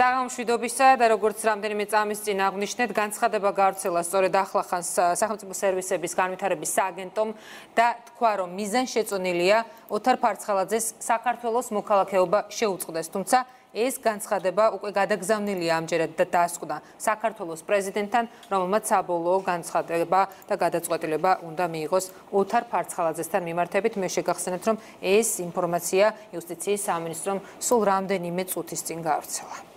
საღამშვიდობისა და როგორც რამდენიმე წამის წინ აღნიშნეთ, განცხადება გავრცელა სწორედ ახლახანს სახელმწიფო სერვისების განვითარების სააგენტომ და თქვა, რომ მიზანშეწონილია ოთარ ფარცხალაძეს საქართველოს მოქალაქეობა შეუწყდეს, თუმცა ეს განცხადება უკვე გადაგზავნილია ამჯერად და დასკვდა საქართველოს პრეზიდენტთან, რომელმაც საბოლოო განცხადება და გადაწყვეტილება უნდა მიიღოს ოთარ ფარცხალაძესთან მიმართებით. მე შეგახსენებთ, რომ ეს ინფორმაცია იუსტიციის სამინისტრომ სულ რამდენიმე წუთის წინ გავრცელა.